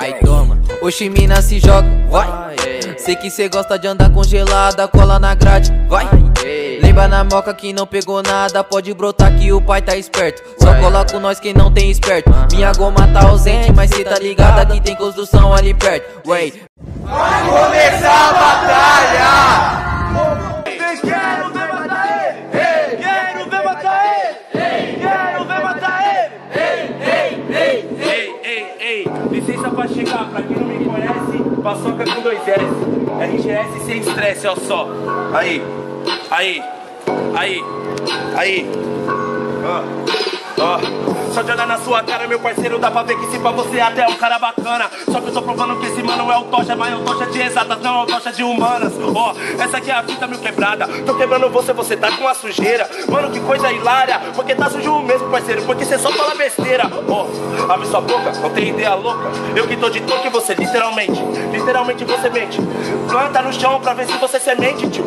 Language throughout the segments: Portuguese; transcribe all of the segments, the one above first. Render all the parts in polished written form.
Aí toma, oxi, mina, se joga, vai. Sei que cê gosta de andar congelada, cola na grade, vai. Lembra na moca que não pegou nada, pode brotar que o pai tá esperto. Só cola com nós quem não tem esperto. Minha goma tá ausente, mas cê tá ligada que tem construção ali perto. Vai começar a batalha. Quero ver matar ele, quero ver matar ele, quero ver matar ele. Ei, licença pra chegar, pra quem não me conhece, Passoca com 2S, RGS sem estresse, ó só. Aí. Só de olhar na sua cara, meu parceiro, dá pra ver que se pra você até é um cara bacana. Só que eu tô provando que esse mano é o Tocha, mas é o Tocha de exatas, não é o Tocha de humanas. Ó, essa aqui é a fita, meu quebrada. Tô quebrando você, você tá com a sujeira. Mano, que coisa hilária, porque tá sujo mesmo, parceiro, porque cê só fala besteira. Ó, abre sua boca, não tem ideia louca. Eu que tô de toque, você literalmente você mente. Planta no chão pra ver se você semente, tio.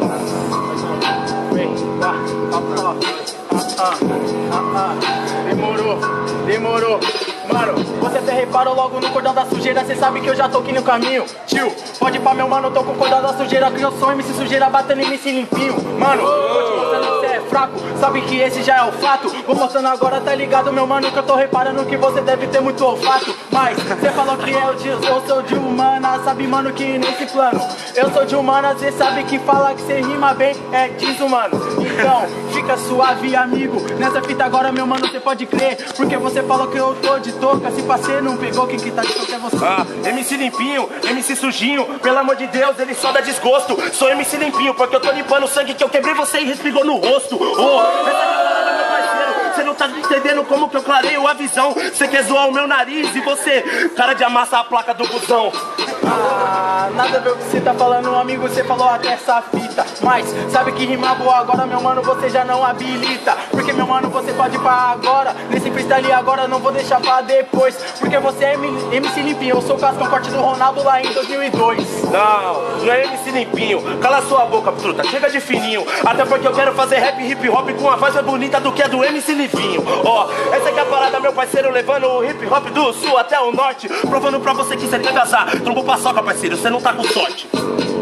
Demorou, mano. Você se reparou logo no cordão da sujeira, cê sabe que eu já tô aqui no caminho. Tio, pode pá, meu mano, tô com o cordão da sujeira, que eu sou MC sujeira, batendo em MC limpinho. Mano, vou te mostrando que você é fraco, sabe que esse já é o fato. Vou mostrando agora, tá ligado, meu mano, que eu tô reparando que você deve ter muito olfato. Mas, cê falou que eu sou de humana, sabe, mano, que nesse plano eu sou de humana, cê sabe que fala que cê rima bem é desumano. Então, fica suave, amigo, nessa fita agora, meu mano, cê pode crer, porque você falou que eu tô de toca. Se passei não pegou, quem que tá de toca é você. MC limpinho, MC sujinho, pelo amor de Deus, ele só dá desgosto. Sou MC limpinho, porque eu tô limpando o sangue que eu quebrei você e respingou no rosto. Você não tá entendendo como que eu clareio a visão. Você quer zoar o meu nariz e você, cara de amassar a placa do busão. Nada a ver o que você tá falando, amigo, você falou até essa fita. Mas, sabe que rimar boa agora, meu mano, você já não habilita. Porque, meu mano, você pode ir pra agora, nesse freestyle agora, não vou deixar pra depois. Porque você é MC limpinho, eu sou o cascão corte do Ronaldo lá em 2002. Não é MC limpinho, cala sua boca, truta, chega de fininho. Até porque eu quero fazer rap hip hop com uma voz mais bonita do que a do MC limpinho. Ó, essa aqui é a parada, meu parceiro, levando o hip hop do sul até o norte, provando pra você que você deve azar, trombo Passoca, parceiro, você não tá com sorte.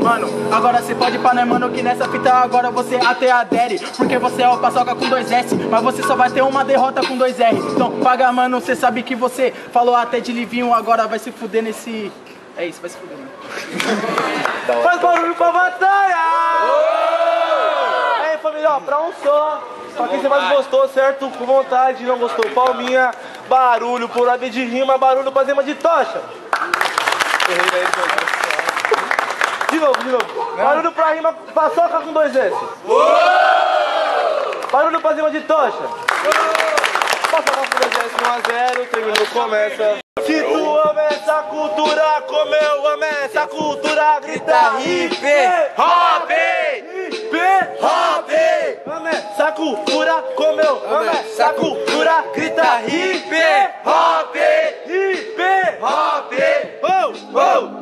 Mano, agora cê pode pá, né, mano, que nessa fita agora você até adere, porque você é o Passoca com 2S, mas você só vai ter uma derrota com 2R. Então paga, mano, cê sabe que você falou até de livinho, agora vai se fuder nesse... É isso, vai se fuder, mano. Faz barulho pra batalha! Aí, família, ó, pra um só, pra quem você mais gostou, certo? Com vontade, não gostou, palminha, barulho por AB de rima, barulho pra cima de Tocha. De novo. Barulho pra rima, Passoca com 2S. Barulho pra cima de Tocha. Passoca com 2S, 1 a 0, 3 minutos, começa. Se tu ama essa cultura, como eu amo essa cultura, grita hip hop, hip hop. Ama essa cultura, como eu amo essa cultura, grita hip hop, hip hop.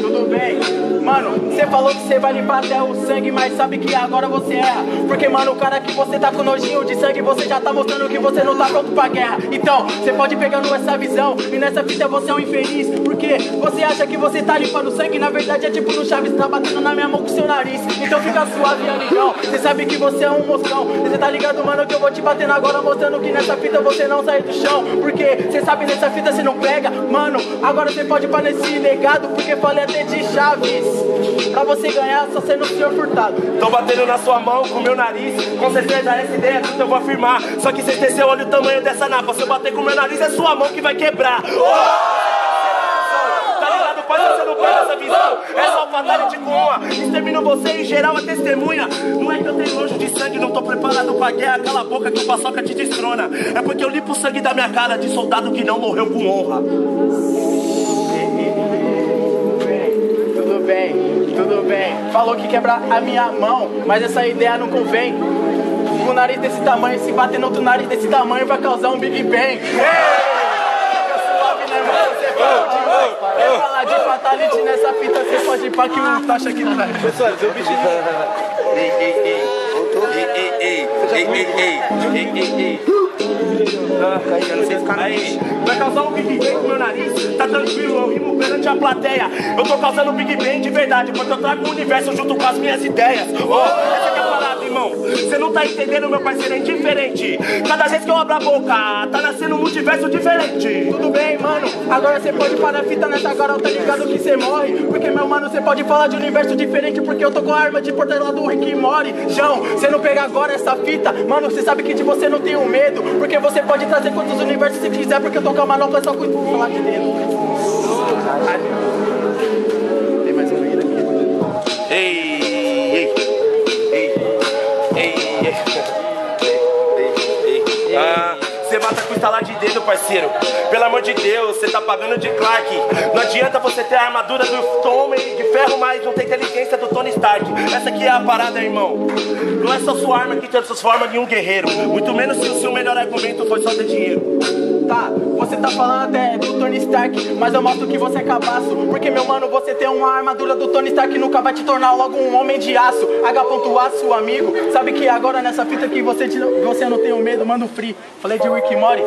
Tudo bem, mano, cê falou que cê vai limpar até o sangue, mas sabe que agora você erra. Porque, mano, o cara que você tá com nojinho de sangue, você já tá mostrando que você não tá pronto pra guerra. Então, cê pode pegando essa visão, e nessa fita você é um infeliz, porque você acha que você tá limpando sangue, na verdade é tipo no Chaves, tá batendo na minha mão com seu nariz. Então fica suave, amigão, cê sabe que você é um mostrão, cê tá ligado, mano, que eu vou te batendo agora, mostrando que nessa fita você não sai do chão. Porque cê sabe, nessa fita cê não pega, mano, agora cê pode parar nesse legado, porque falei até de Chaves. Pra você ganhar, só sendo o senhor furtado. Tô batendo na sua mão com meu nariz, com certeza essa ideia que eu vou afirmar. Só que cê esqueceu, olha o tamanho dessa napa, se eu bater com meu nariz é sua mão que vai quebrar. Tá ligado, pai, você não pega essa visão, é só fatality com uma, extermino você em geral, é testemunha. Não é que eu tenho nojo de sangue, não tô preparado pra guerra, cala a boca que o Passoca te destrona. É porque eu limpo o sangue da minha cara de soldado que não morreu com honra. Tudo bem, falou que quebra a minha mão, mas essa ideia não convém. Com o nariz desse tamanho, se bater no outro nariz desse tamanho, vai causar um Big Bang. Quer falar de fatality nessa fita, você pode ir pra que o Tocha aqui atrás. Pessoal, eu pedi. Ei. Aí, vai causar um Big Bang no meu nariz? Tá tranquilo, eu rimo perante a plateia. Eu tô causando Big Bang de verdade, porque eu trago o universo junto com as minhas ideias. Oh, essa que é a parada, irmão. Você não tá entendendo, meu parceiro, é indiferente. Cada vez que eu abro a boca, tá nascendo um multiverso diferente. Tudo bem, mano, agora você pode parar a fita nessa garota, tá ligado que você morre. Porque, meu mano, você pode falar de universo diferente, porque eu tô com a arma de portela do Rick e Morty. João, você não pega agora essa fita, mano, você sabe que de você não tenho medo, porque você pode trazer quantos universos você quiser, porque eu tô com a manopla só com o lá de dentro. Tem mais um vídeo aqui. Você mata com estalar de dedo, parceiro. Pelo amor de Deus, você tá pagando de Clark. Não adianta você ter a armadura do Homem de Ferro, mas não tem inteligência do Tony Stark. Essa aqui é a parada, irmão. Não é só sua arma que te transforma em um guerreiro, muito menos se o seu melhor argumento foi só ter dinheiro. Tá, você tá falando até do Tony Stark, mas eu mostro que você é cabaço, porque, meu mano, você tem uma armadura do Tony Stark, nunca vai te tornar logo um homem de aço. H.aço, amigo, sabe que agora nessa fita aqui você não tem o medo, manda o free. Falei de Rick e Morty,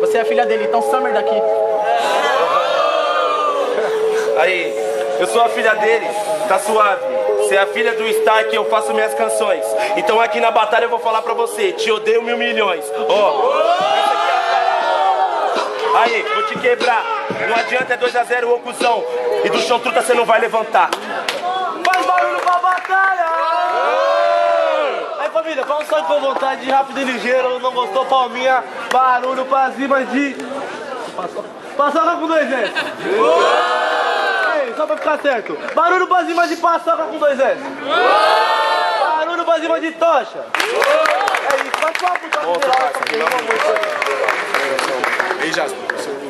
você é a filha dele, então Summer daqui. Aí, eu sou a filha dele, tá suave. Você é a filha do Stark, eu faço minhas canções. Então aqui na batalha eu vou falar pra você, te odeio 1.000 milhões. Ó. Aí, vou te quebrar. Não adianta, é 2-0, ô cuzão. E do chão truta você não vai levantar. Faz barulho pra batalha! Aí, família, fala um salve com vontade, rápido e ligeiro. Não gostou, palminha. Barulho pra cima de... Passoca com 2S. Aí, só pra ficar certo. Barulho pra cima de Passoca com 2S. Barulho pra cima de Tocha. É isso, vai pro papo, tá? Beijo.